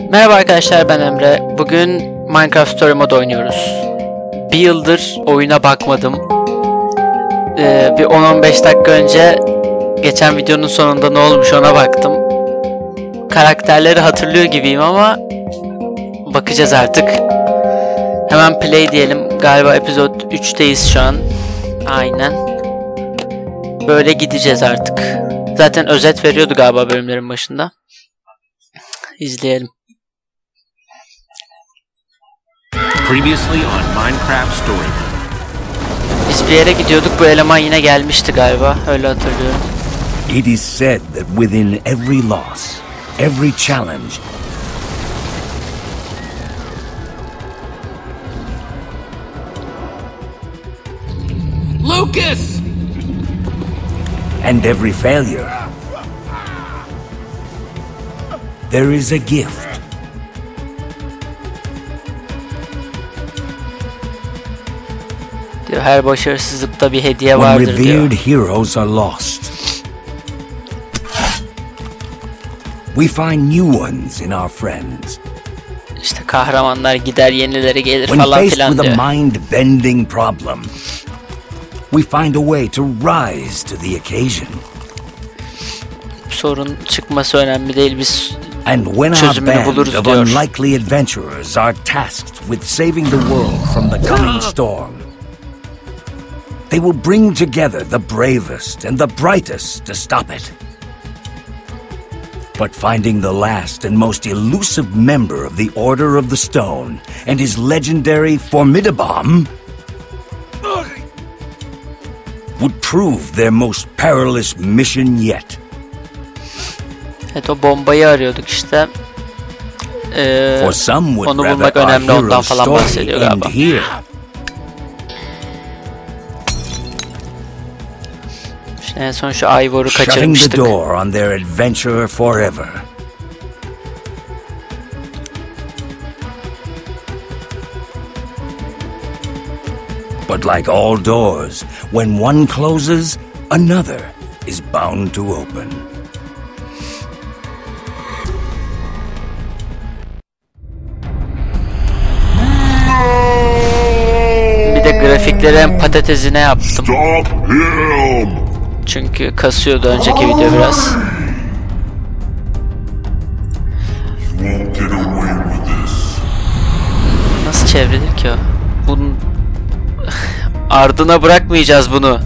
Merhaba arkadaşlar, ben Emre. Bugün Minecraft Story Mode oynuyoruz. Bir yıldır oyuna bakmadım. Bir 10-15 dakika önce geçen videonun sonunda ne olmuş ona baktım. Karakterleri hatırlıyor gibiyim ama bakacağız artık. Hemen play diyelim. Galiba episode 3'teyiz şu an. Aynen. Böyle gideceğiz artık. Zaten özet veriyordu galiba bölümlerin başında. İzleyelim. Previously on Minecraft Story Mode. Biz bir yere gidiyorduk, bu eleman yine gelmişti galiba, öyle hatırlıyorum. It is said that within every loss, every challenge, Lucas, and every failure, there is a gift. Diyor, her başarısızlıkta bir hediye vardır diyor. Revered heroes are lost. We find new ones in our friends. İşte kahramanlar gider, yenileri gelir falan filan diyor. When faced with a mind-bending problem, we find a way to rise to the occasion. Sorun çıkması önemli değil, biz and when our band of unlikely adventurers are tasked with saving the world from the coming storm, they will bring together the bravest and the brightest to stop it. But finding the last and most elusive member of the Order of the Stone and his legendary Formidabomb would prove their most perilous mission yet. Evet, o bombayı arıyorduk işte. Onu bulmak önemli, ondan falan bahsediyor galiba. İşte en son şu Ivor'u kaçırmıştık. But like all doors, when one closes, another is bound to open. Grafiklerin patatesine yaptım. Çünkü kasıyordu önceki video biraz. Nasıl çevrilir ki o? Bunun ardına bırakmayacağız bunu.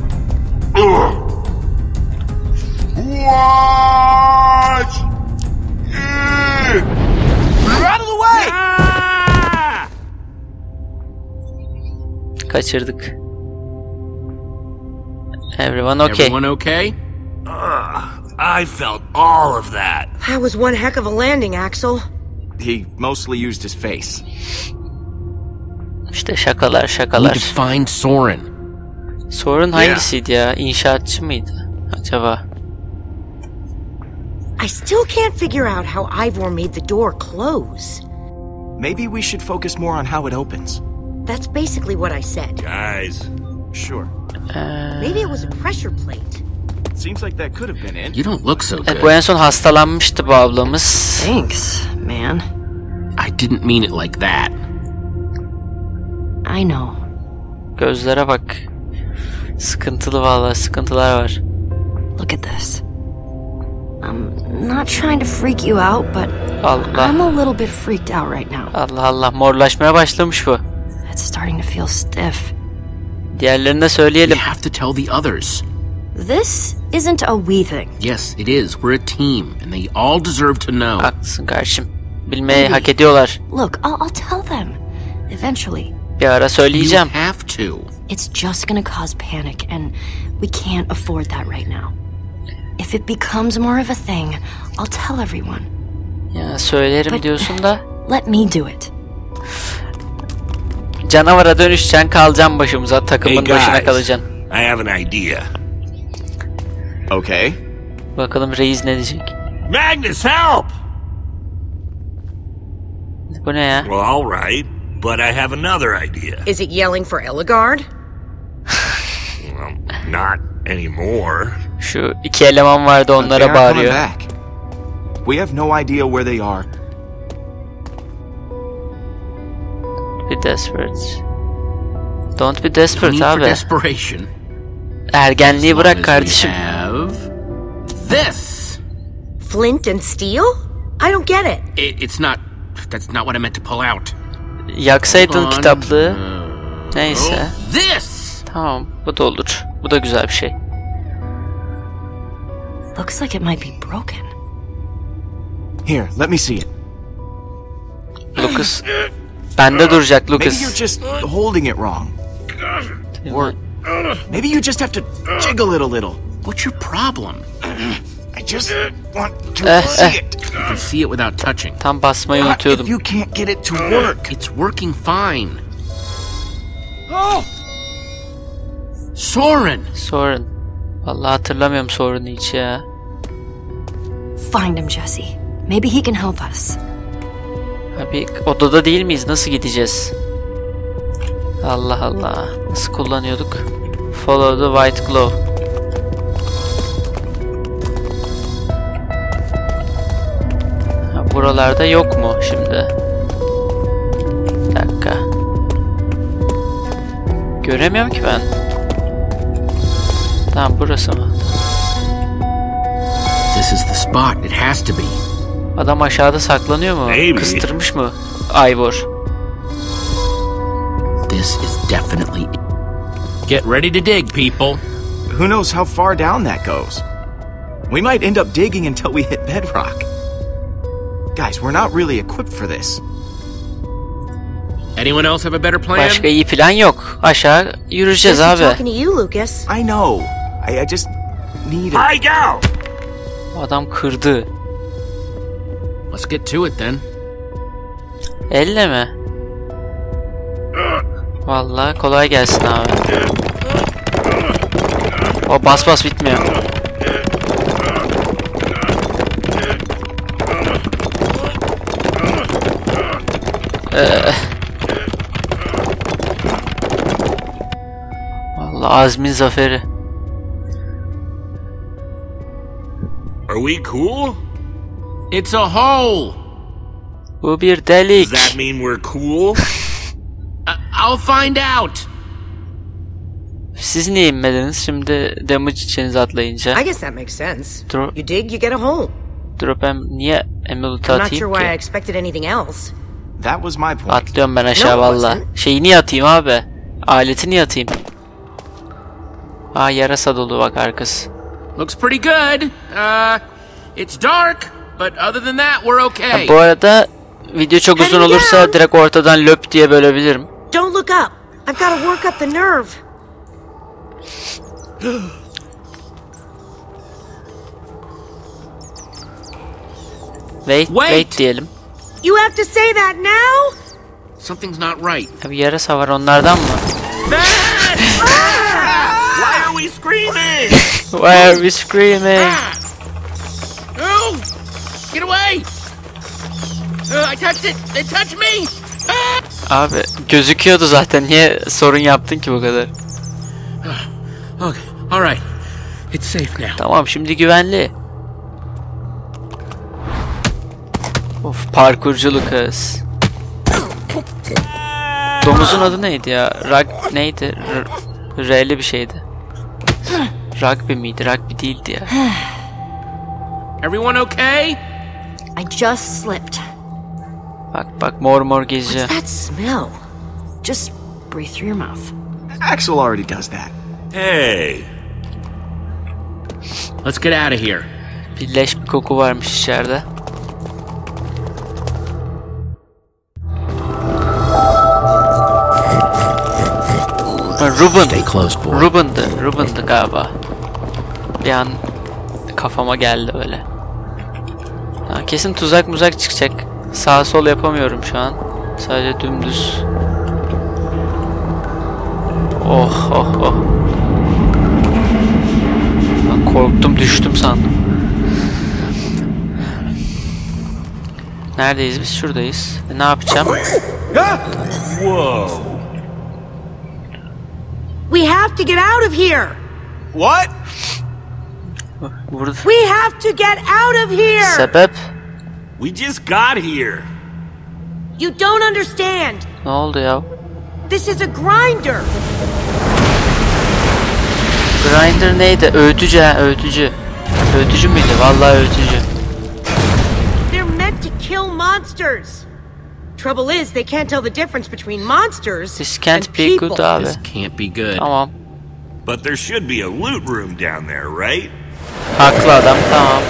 Kaçırdık. Everyone okay? Everyone okay? I felt all of that. That was one heck of a landing, Axel. He mostly used his face. İşte şakalar. We need to find Soren. Soren hangisiydi ya? İnşaatçı mıydı acaba? I still can't figure out how Ivor made the door close. Maybe we should focus more on how it opens. That's basically what I said. Guys, sure. Maybe it was a pressure plate. It seems like that could have been it. You don't look so good. Bu en son hastalanmıştı bu ablamız. Thanks, man. I didn't mean it like that. I know. Gözlere bak. Sıkıntılı vallahi, sıkıntılar var. Look at this. I'm not trying to freak you out, but I'm a little bit freaked out right now. Allah Allah, morlaşmaya başlamış bu. It's starting to feel stiff. Diğerlerine söyleyelim. We have to tell the others. This isn't a we thing. Yes, it is. We're a team, and they all deserve to know. Haklısın kardeşim. Bilmeyi hak ediyorlar. Look, I'll tell them eventually. Bir ara söyleyeceğim. You have to. It's just going to cause panic, and we can't afford that right now. If it becomes more of a thing, I'll tell everyone. Ya söylerim but diyorsun da. Let me do it. Canavara dönüşeceksin, kalacaksın başımıza, takımın başına kalacaksın. I have an idea. Okay. Bakalım reis ne diyecek? Magnus, help! Bu ne ya? Well, all right, but I have another idea. Is it yelling for Eligard? Well, not anymore. Şu iki eleman vardı, onlara bağırıyor. We have no idea where they are. desperate. Don't be desperate no abi. Desperation. Ergenliği bırak kardeşim. This. Flint and steel? I don't get it. It's not. That's not what I meant to pull out. Yaksaydın kitaplığı. Neyse. This. Tamam, bu da olur. Bu da güzel bir şey. Looks like it might be broken. Here, let me see it. Lucas. Bende duracak Lucas. Maybe you're just holding it wrong. Or maybe you just have to jiggle it a little. What's your problem? I just want to see it. You can see it without touching. Tam basmayı unutuyordum. If you can't get it to work. It's working fine. Oh! Soren. Soren. Vallahi hatırlamıyorum Soren'ı hiç ya. Find him, Jesse. Maybe he can help us. Abi odada değil miyiz? Nasıl gideceğiz? Allah Allah. Nasıl kullanıyorduk? Follow the white glow. Ha, buralarda yok mu şimdi? Bir dakika. Göremiyorum ki ben. Tamam burası mı? This is the spot. It has to be. Adam aşağıda saklanıyor mu? Maybe. Kıstırmış mı? Ivor. This is definitely. Get ready to dig, people. Who knows how far down that goes? We might end up digging until we hit bedrock. Guys, we're not really equipped for this. Anyone else have a better plan? Başka iyi plan yok. Aşağı yürüyeceğiz abi. I'm talking to you, Lucas. I know. I just need it. I go. O adam kırdı. Let's get to it then. Elle mi? Vallahi kolay gelsin abi. O bas bas bitmiyor. Vallahi azmin zaferi. Are we cool? It's a hole. Bu bir delik. Does that mean we're cool? I'll find out. Siz niye inmediniz şimdi damage içinize atlayınca? I guess that makes sense. You dig, you get a hole. Drop'em niye emulatı atayım ki? I'm not sure why I expected anything else. That was my point. Atlıyorum ben aşağı valla. Şeyi niye atayım abi? Aleti niye atayım? Aa yarasa dolu bak arkası. Looks pretty good. It's dark. But other than that, we're okay. Bu arada video çok uzun olursa direkt ortadan löp diye bölebilirim. Don't look up. I've got to work up the nerve. Wait diyelim. You have to say that now? Something's not right. Abi yarasa var onlardan mı? Why are we screaming? Why are we screaming? Get away! I touched it. They touched me. Abi gözüküyordu zaten. Niye sorun yaptın ki bu kadar? Okay, all right. It's safe now. Tamam, şimdi güvenli. Of, parkurculuk kız. Domuzun adı neydi ya? Rug neydi? R'li bir şeydi. Rugby miydi? Rugby değildi ya. Everyone okay? I just slipped. Bak mor geziyor. What's that smell? Just breathe through your mouth. Axel already does that. Hey. Let's get out of here. Bir leş bir koku varmış içeride. Ruben'dı galiba. Bir an kafama geldi öyle. Ha, kesin tuzak muzak çıkacak. Sağ sol yapamıyorum şu an. Sadece dümdüz. Oh oh oh. Ben korktum düştüm sandım. Neredeyiz biz? Şuradayız. Ne yapacağım? Whoa. We have to get out of here. What? We have to get out of here. Sebep? We just got here. You don't understand. No, Leo. This is a grinder. Grinder neydi? Öğütücü ha, öğütücü. Öğütücü müydü? Vallahi öğütücü. They're meant to kill monsters. Trouble is they can't tell the difference between monsters and people. This can't be good. Tamam. But there should be a loot room down there, right? Haklı adam, tamam.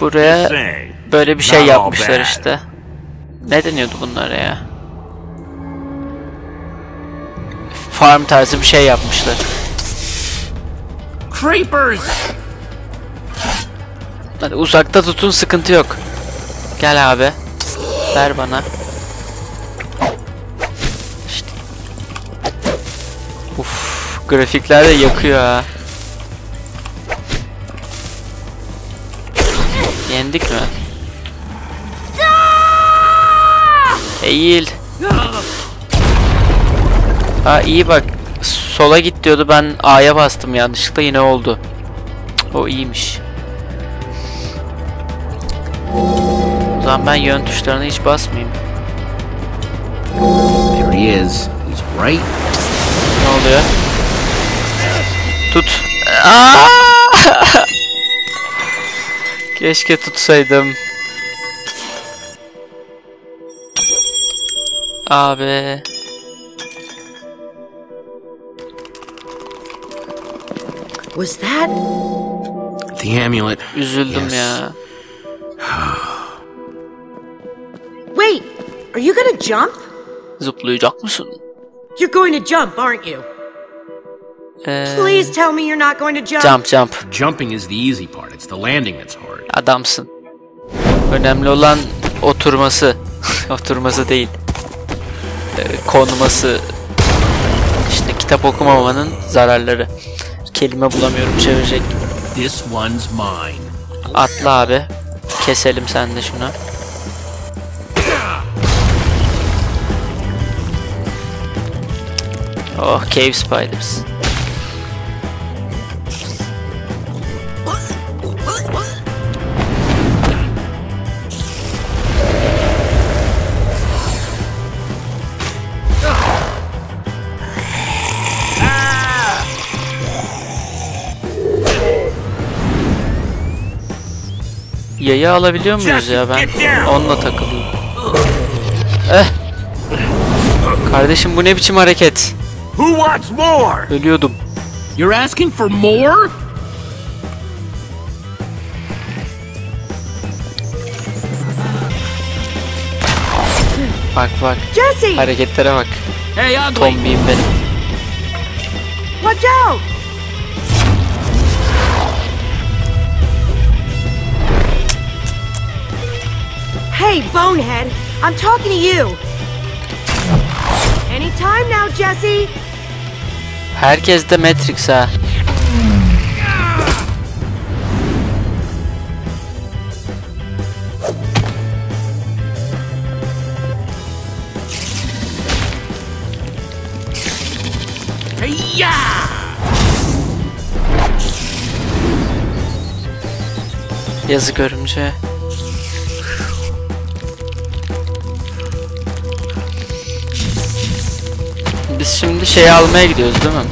Buraya böyle bir şey yapmışlar işte. Ne deniyordu bunlara ya? Farm tarzı bir şey yapmışlar. Creepers. Hadi uzakta tutun, sıkıntı yok. Gel abi. Ver bana. İşte. Uf, grafikler de yakıyor ha. Yendik mi? Eğil. Ha iyi bak. Sola git diyordu, ben A'ya bastım yanlışlıkla, yine oldu. Cık, o iyiymiş. O zaman ben yön tuşlarına hiç basmayayım. There he is. He's right. Ne oluyor? Tut. Keşke tutsaydım. Abi. Was that the amulet? Üzüldüm ya. Wait, are you gonna jump? Zıplayacak mısın? You're going to jump, aren't you? Please tell me you're not going to jump. Jump. Jumping is the easy part. It's the landing that's hard. Adamsın. Önemli olan oturması. Oturması değil. Konması. İşte kitap okumamanın zararları. Kelime bulamıyorum, çevirecek. This one's mine. Atla abi. Keselim sen de şunu. Oh, cave spiders. Yayı alabiliyor muyuz ya, ben onunla takılıyorum. Kardeşim bu ne biçim hareket? Ölüyordum. You're asking for more? Bak. Jesse. Hareketlere bak. Hey, tombiyim benim. Watch out. Hey, bonehead, I'm talking to you. Any time now, Jesse. Herkes de Matrix ha. Yazık örümce. Biz şimdi şey almaya gidiyoruz değil mi?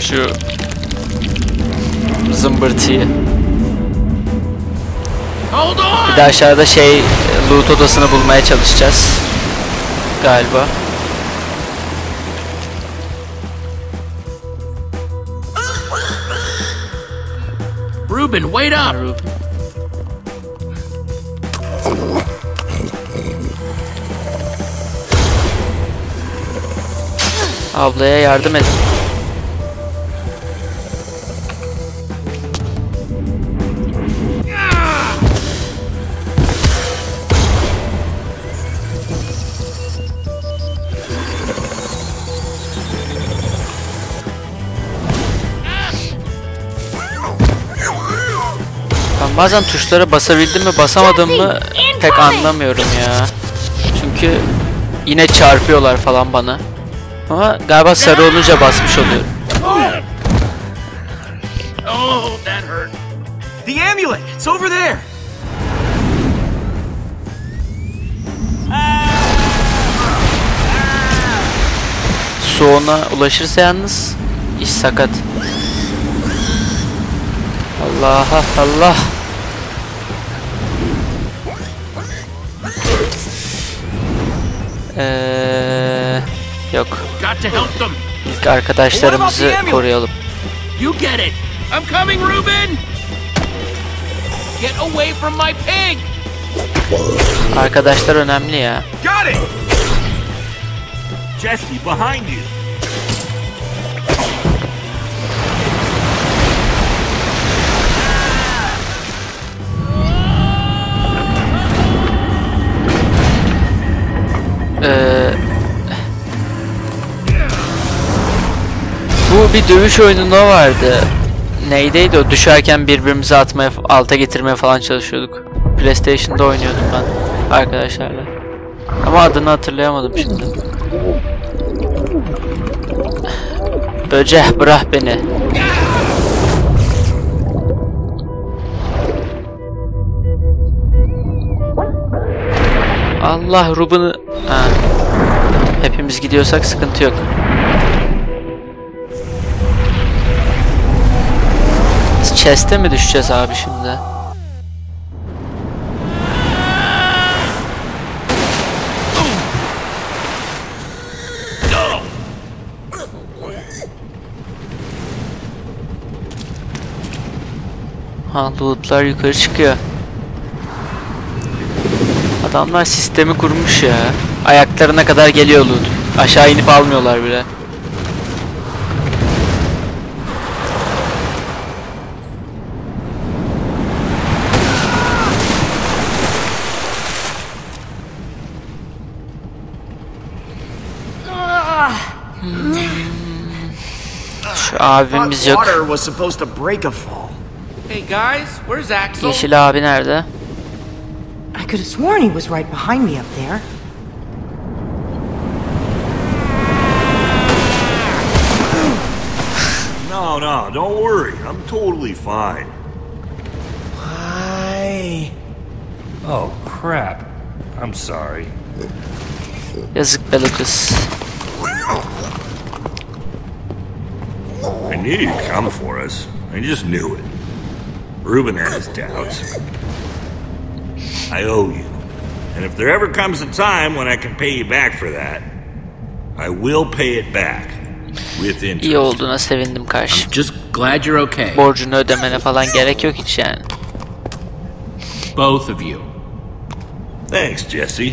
Şu zımbırtıyı. Bir de aşağıda şey, loot odasını bulmaya çalışacağız. Galiba. Ruben, wait up. Ruben. Ablaya yardım et. Ben bazen tuşlara basabildim mi basamadım mı pek anlamıyorum ya. Çünkü yine çarpıyorlar falan bana. Ama galiba sarı olunca basmış oluyorum. Oh, that hurt. The amulet, it's over there. soğuna ulaşırsa yalnız iş sakat. Allah Allah. Yok. İlk arkadaşlarımızı koruyalım. You get it. I'm coming, Ruben. Get away from my pig. Arkadaşlar önemli ya. Got it. Jesse behind you. Bu bir dövüş oyununda vardı. Neydeydi o? Düşerken birbirimizi atmaya, alta getirmeye falan çalışıyorduk. PlayStation'da oynuyordum ben arkadaşlarla. Ama adını hatırlayamadım şimdi. Böcek bırak beni. Allah Ruben'ı... Hepimiz gidiyorsak sıkıntı yok. Chest'e mi düşeceğiz abi şimdi? Ha, lootlar yukarı çıkıyor. Adamlar sistemi kurmuş ya. Ayaklarına kadar geliyor loot. Aşağı inip almıyorlar bile. Abimiz yok. Yeşil abi nerede? I could have sworn he was right behind me up there. No, don't worry. I'm totally fine. Why? Oh crap. I'm sorry. Yazık be Lucas. I knew you'd come for us. I just knew it. Ruben has doubts. I owe you. And if there ever comes a time when I can pay you back for that, I will pay it back. With interest. İyi olduğuna sevindim kardeşim. I'm just glad you're okay. Borcunu ödemene falan gerek yok hiç yani. Both of you. Thanks, Jesse.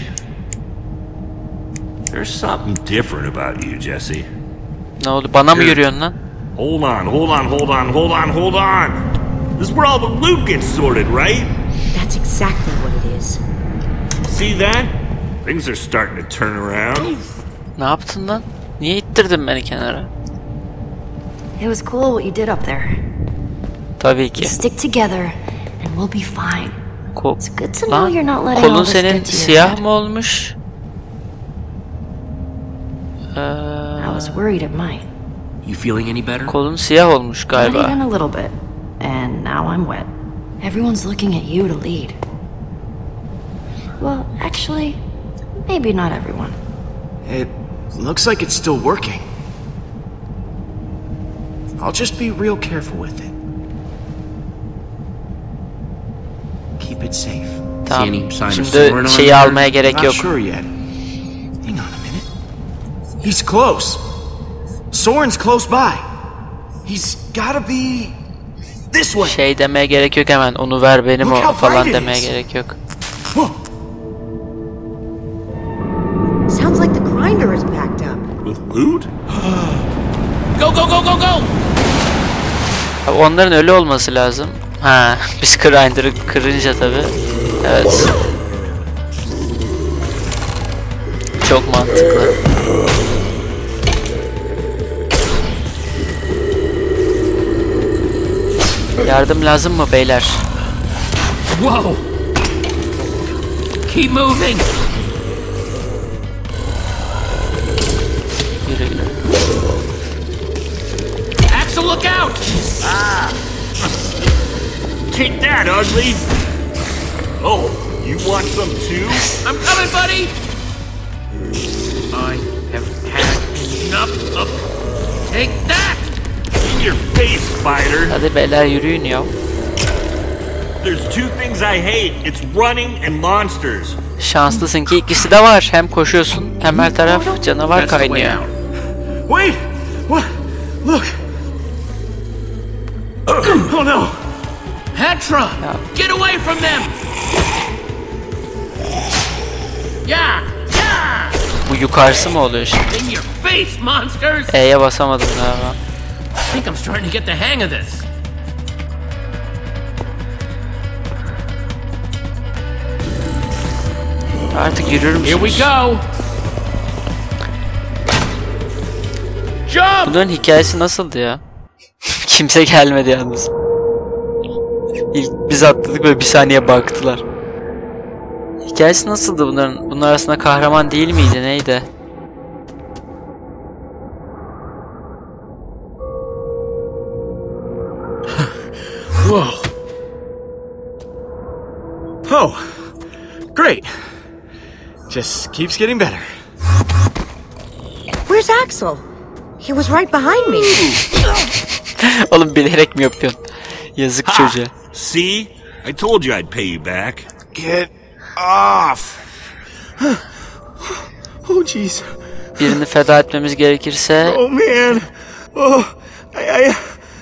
There's something different about you, Jesse. Ne oldu? Bana mı yürüyorsun lan? Hold on. This is where all the loot gets sorted, right? That's exactly what it is. See that? Things are starting to turn around. Ne yaptın lan? Niye ittirdin beni kenara? It was cool what you did up there. Tabii ki. Stick together and we'll be fine. It's good to know you're not letting all this get to you. Kolun senin siyah mı olmuş? I was worried it might. You feeling any better? Kolum siyah olmuş galiba. Not even a little bit, and now I'm wet. Everyone's looking at you to lead. Well, actually, maybe not everyone. It looks like it's still working. I'll just be real careful with it. Keep it safe. Tamam. Şimdi şeyi almaya gerek yok. Hang on a minute. He's close. Soren's close by. He's gotta be this way. Şey demeye gerek yok hemen. Onu ver benim o falan demeye gerek yok. Sounds like the grinder is packed up. With loot? Go. Abi onların öyle olması lazım. Ha, biz grinder'ı kırınca tabii. Evet. Çok mantıklı. Yardım lazım mı beyler? Wow. Keep moving. Yürü. Axel, look out! Ah. Take that, ugly. Oh, you want some too? I'm coming, buddy. I have had up. Take that! In your face, spider! There's two things I hate. It's running and monsters. Şanslısın ki ikisi de var. Hem koşuyorsun, hem her taraf canavar kaynıyor. Wait! What? Look! Oh no! Petra! Get away from them! Yeah! Yeah! Bu yukarısı mı oluyor şimdi? In your face, monsters! E'ye basamadım daha. I think I'm starting to get the hang of this. Artık yürür müsünüz? Here we go. Jump! Bunların hikayesi nasıldı ya? Kimse gelmedi yalnız. İlk biz atladık böyle bir saniye baktılar. Hikayesi nasıldı bunların? Bunlar arasında kahraman değil miydi? Neydi? Whoa. Oh, great. Just keeps getting better. Where's Axel? He was right behind me. Oğlum bilerek mi yapıyorsun? Yazık çocuğa. See? I told you I'd pay you back. Get off. Oh jeez. Birini feda etmemiz gerekirse. Oh man. Oh.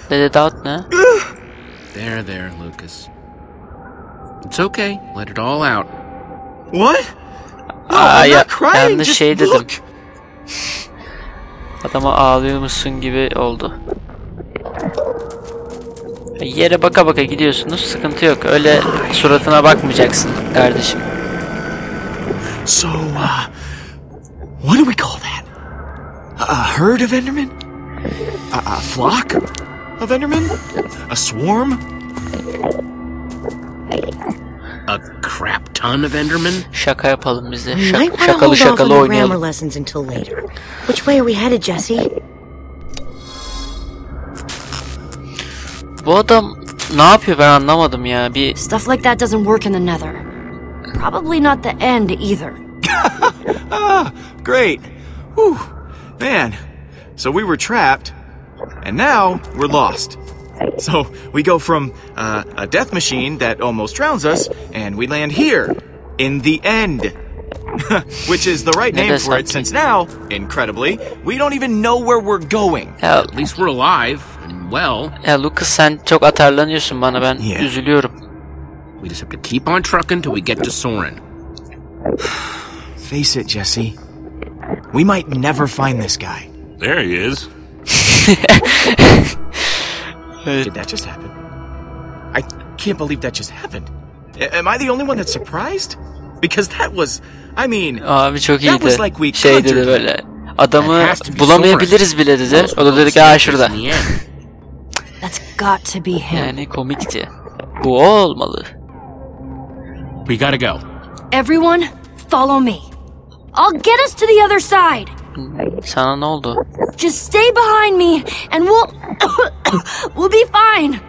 Feda et ne? There, there, Lucas. It's okay. Let it all out. What? Yanlış şey dedim. Adama ağlıyormuşsun gibi oldu. Yere baka baka gidiyorsunuz, sıkıntı yok. Öyle suratına bakmayacaksın kardeşim. So, what do we call that? A herd of Endermen? A flock of Endermen? A swarm? A crap ton of Endermen? Şaka yapalım bize. Şakalı oynayalım. Which way are we headed, Jesse? Bu adam ne yapıyor ben anlamadım ya. Bir stuff like that doesn't work in the Nether. Probably not the end either. Ah, great. Whew. Man. So we were trapped and now we're lost. So we go from a death machine that almost drowns us, and we land here, in the end, which is the right name for it. Since now, incredibly, we don't even know where we're going. At least we're alive and well. Lucas, sen çok atarlanıyorsun bana, ben üzülüyorum. We just have to keep on trucking till we get to Soren. Face it, Jesse. We might never find this guy. There he is. Did that just happen? I can't believe that just happened. Am I the only one that's surprised? Because that was, I mean, that was like we conjured böyle. Adamı bulamayabiliriz bile dedi. O da dedi ki şurada. That's got to be him. Yani komikti. Bu olmalı. We gotta go. Everyone, follow me. I'll get us to the other side. Sana ne oldu? Just stay behind me and we'll be fine.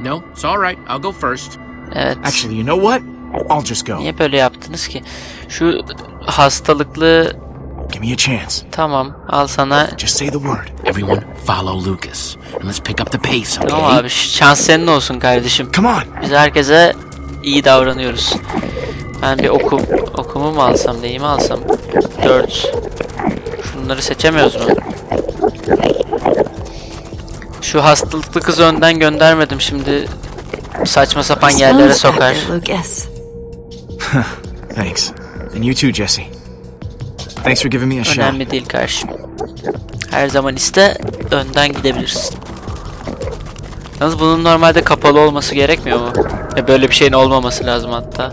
No, it's all right. I'll go first. Evet. Actually, you know what? I'll just go. Niye böyle yaptınız ki? Şu hastalıklı. Give me a chance. Tamam, al sana. Just say the word. Everyone, follow Lucas and let's pick up the pace, okay? Tamam abi, şans senin olsun kardeşim. Come on. Biz herkese iyi davranıyoruz. Ben bir okumu mu alsam, neyi mi alsam? 4. Şunları seçemiyoruz mu? Şu hastalıklı kızı önden göndermedim, şimdi saçma sapan yerlere sokar. Thanks. And you too, Jesse. Thanks for giving me a shot. Önemli değil kardeşim. Her zaman iste, önden gidebilirsin. Yalnız bunun normalde kapalı olması gerekmiyor mu? Böyle bir şeyin olmaması lazım hatta.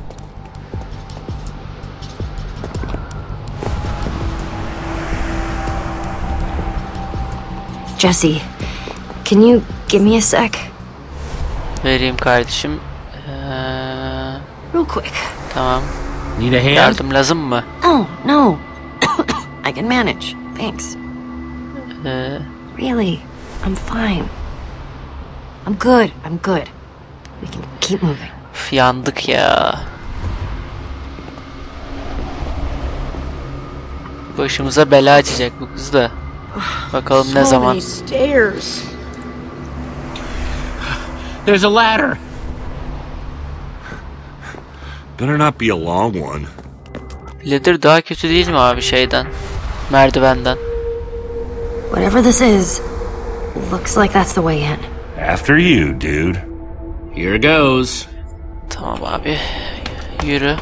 Jesse, can you Give me a sec. Vereyim kardeşim. Real quick. Tamam. Need a hand? Yardım lazım mı? Oh no. I can manage. Thanks. Really, I'm fine. I'm good. I'm good. We can keep moving. Yandık ya. Başımıza bela açacak bu kız da. Bakalım ne zaman. There's a ladder. Better not be a long one. Ladder daha kötü değil mi abi şeyden? Merdivenden. Whatever this is, looks like that's the way in. After you, dude. Here goes. Tamam abi. Yürü.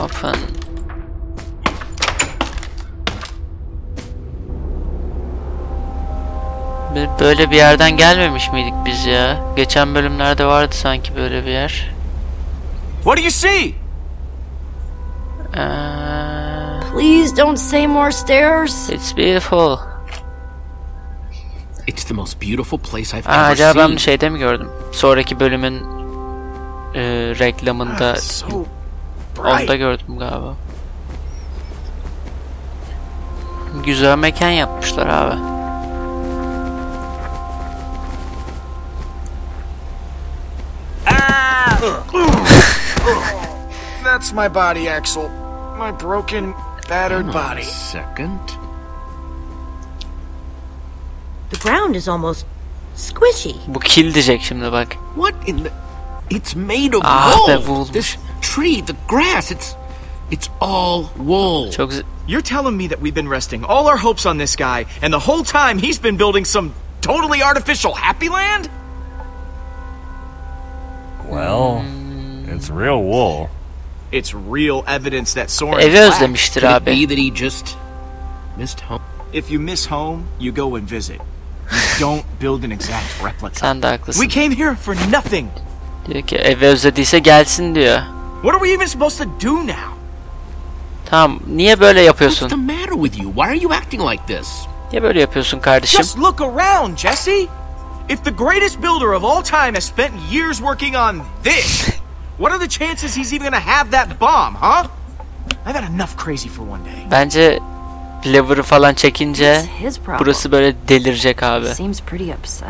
Open. Böyle bir yerden gelmemiş miydik biz ya? Geçen bölümlerde vardı sanki böyle bir yer. What do you see? Please don't say more stairs. It's beautiful. It's the most beautiful place I've ever seen. Acaba ben şeyde mi gördüm? Sonraki bölümün reklamında onda gördüm galiba. Güzel mekan yapmışlar abi. That's my body, Axel. My broken, battered body. Second. The ground is almost squishy. Bu kil diyecek şimdi bak. What in the? It's made of wool. This tree, the grass, it's all wool. You're telling me that we've been resting all our hopes on this guy, and the whole time he's been building some totally artificial happy land? Well, it's real wool. It's real evidence that Soren özlemiştir abi. Could it be that he just missed home? If you miss home, you go and visit. You don't build an exact replica. We came here for nothing. Diyor ki evi özlediyse gelsin diyor. What are we even supposed to do now? Tamam, niye böyle yapıyorsun? What's the matter with you? Why are you acting like this? Niye böyle yapıyorsun kardeşim? Just look around, Jesse. If the greatest builder of all time has spent years working on this. What are the chances he's even gonna have that bomb, huh? I've had enough crazy for one day. Bence lever'ı falan çekince burası böyle delirecek abi. Seems pretty upset.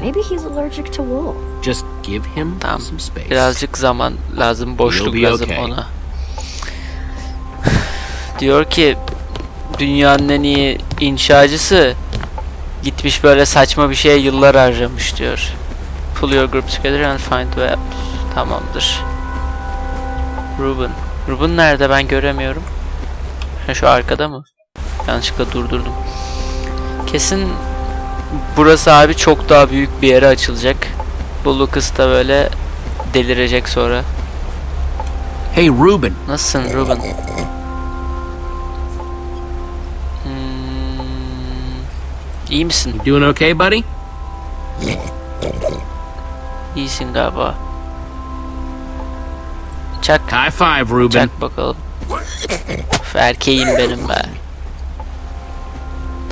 Maybe he's allergic to wool. Just give him some space. Birazcık zaman lazım, boşluk lazım ona. Diyor ki dünyanın en iyi inşacısı gitmiş böyle saçma bir şeye yıllar harcamış diyor. Pull your group together and find web. Tamamdır. Ruben. Ruben nerede? Ben göremiyorum. Şu arkada mı? Yanlışlıkla durdurdum. Kesin burası abi çok daha büyük bir yere açılacak. Bu Lucas da böyle delirecek sonra. Hey Ruben. Nasılsın Ruben? İyi misin? You doing okay buddy? İyisin galiba. Çak. High five Ruben. Çak bakalım. Erkeğim benim be.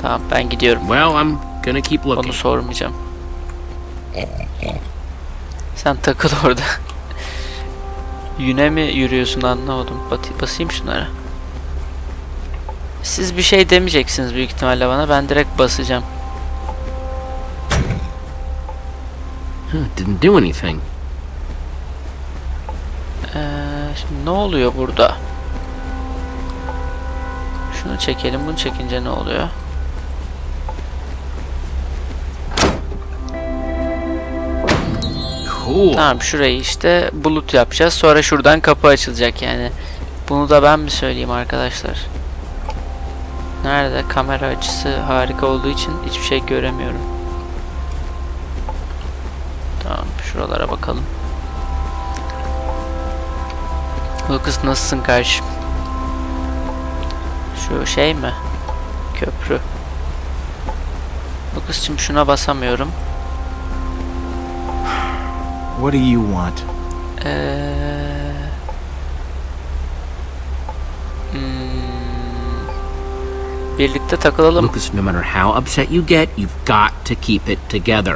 Tamam ben gidiyorum. Well, I'm gonna keep looking. Onu sormayacağım. Sen takıl orada. Yüne mi yürüyorsun anlamadım. Basayım şunlara. Siz bir şey demeyeceksiniz büyük ihtimalle bana. Ben direkt basacağım. Didn't do anything. Şimdi ne oluyor burada? Şunu çekelim, bunu çekince ne oluyor? Cool. Tamam, şurayı işte bulut yapacağız. Sonra şuradan kapı açılacak yani. Bunu da ben mi söyleyeyim arkadaşlar? Nerede? Kamera açısı harika olduğu için hiçbir şey göremiyorum. Tamam, şuralara bakalım. Lucas nasılsın kardeşim? Şu şey mi? Köprü. Lucas'cığım şuna basamıyorum. What do you want? Birlikte takılalım. Lucas, no matter how upset you get, you've got to keep it together.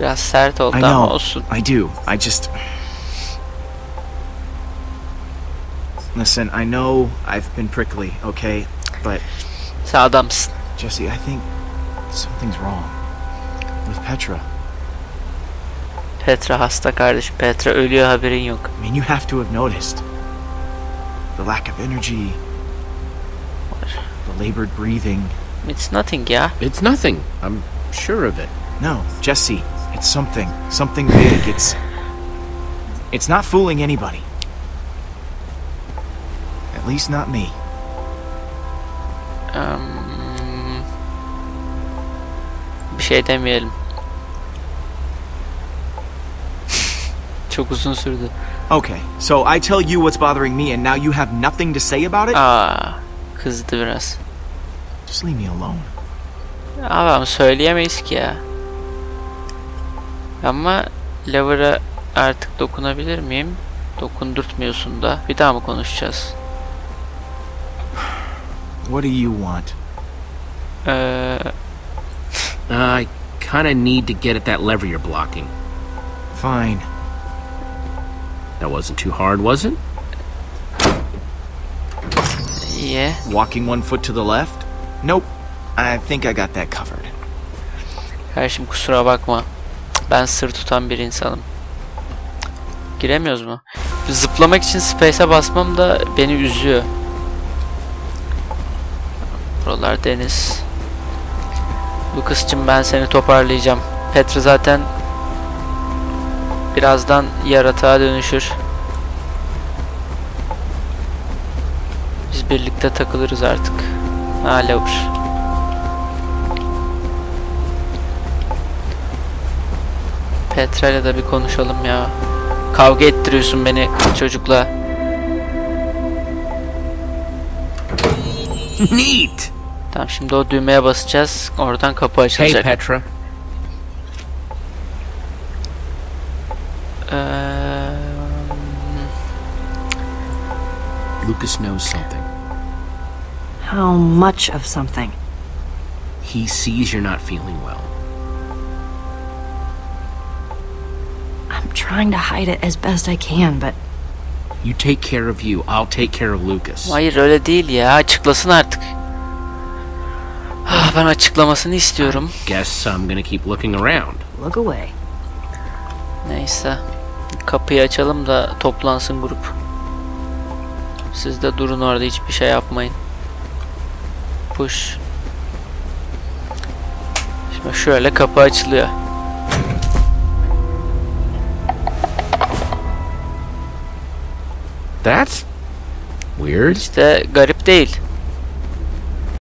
Biraz sert oldu ama olsun. I do. I just listen. I know I've been prickly, okay, but sen adamsın. Jesse, I think something's wrong with Petra. Petra hasta kardeşim. Petra ölüyor, haberin yok. I mean, you have to have noticed the lack of energy, the labored breathing. It's nothing, yeah. It's nothing. I'm sure of it. No, Jesse, it's something. Something big. It's not fooling anybody. At least not me. Bir şey demeyelim. Çok uzun sürdü. Okay, so I tell you what's bothering me, and now you have nothing to say about it? Kızdı biraz. Just leave me alone. Adam söyleyemeyiz ki ya. Ama Lover'a artık dokunabilir miyim? Dokundurtmuyorsun da. Bir daha mı konuşacağız? What do you want? I kinda need to get at that lever you're blocking. Fine. That wasn't too hard, was it? Yeah. Walking one foot to the left? Nope. I think I got that covered. Kardeşim kusura bakma. Ben sır tutan bir insanım. Giremiyoruz mu? Zıplamak için space'e basmam da beni üzüyor. Buralar deniz. Lucas'cığım ben seni toparlayacağım. Petra zaten birazdan yaratığa dönüşür. Biz birlikte takılırız artık. Hala olur. Petra'yla da bir konuşalım ya. Kavga ettiriyorsun beni çocukla. Neat. Tamam şimdi o düğmeye basacağız. Oradan kapı açılacak. Hey Petra. Lucas knows something. How much of something? He sees you're not feeling well. I'm trying to hide it as best I can, but you take care of you, I'll take care of Lucas. Hayır öyle değil ya. Açıklasın artık. Ben açıklamasını istiyorum. Guess I'm gonna keep looking around. Look away. Neyse. Kapıyı açalım da toplansın grup. Siz de durun orada, hiçbir şey yapmayın. Push. Şimdi şöyle kapı açılıyor. That's weird. İşte garip değil.